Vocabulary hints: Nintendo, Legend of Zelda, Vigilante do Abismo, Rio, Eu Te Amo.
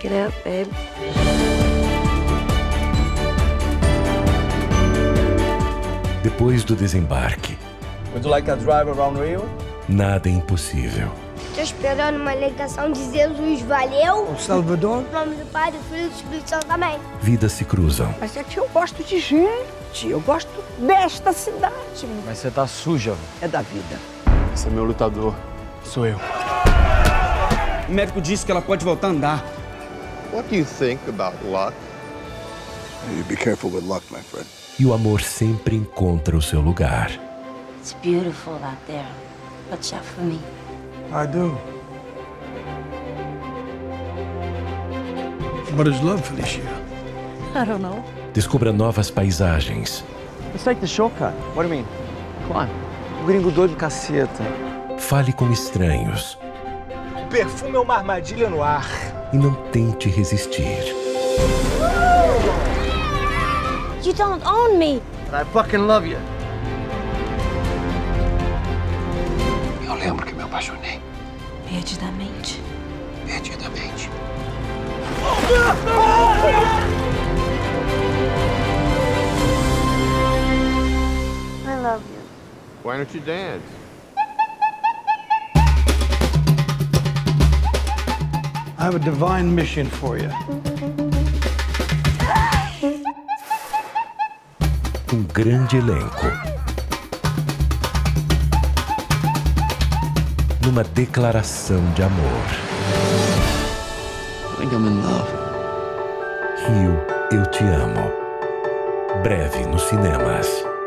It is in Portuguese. porque, né, Depois do desembarque... Would you like a drive around Rio? Nada é impossível. Estou esperando uma ligação de Jesus, valeu? O Salvador. Em nome do Pai, do Filho e do Espírito Santo, amém. Vidas se cruzam. Mas é que eu gosto de gente, eu gosto desta cidade. Mas você tá suja. É da vida. Esse é meu lutador, sou eu. O médico disse que ela pode voltar a andar. What do you think about luck? You be careful with luck, my friend. E o amor sempre encontra o seu lugar. It's beautiful out there. Watch out for me. I do. What is love, Felicia? I don't know. Descubra novas paisagens. It's like the shortcut. What do you mean? Climb. O gringo doido, caceta. Fale com estranhos. O perfume é uma armadilha no ar. E não tente resistir. You don't own me. But I fucking love you. Eu lembro que me apaixonei. Perdidamente. Perdidamente. I love you. Why don't you dance? I have a divine mission for you. Grande elenco. Numa declaração de amor. I think I'm in love. Rio, Eu Te Amo. Breve nos cinemas.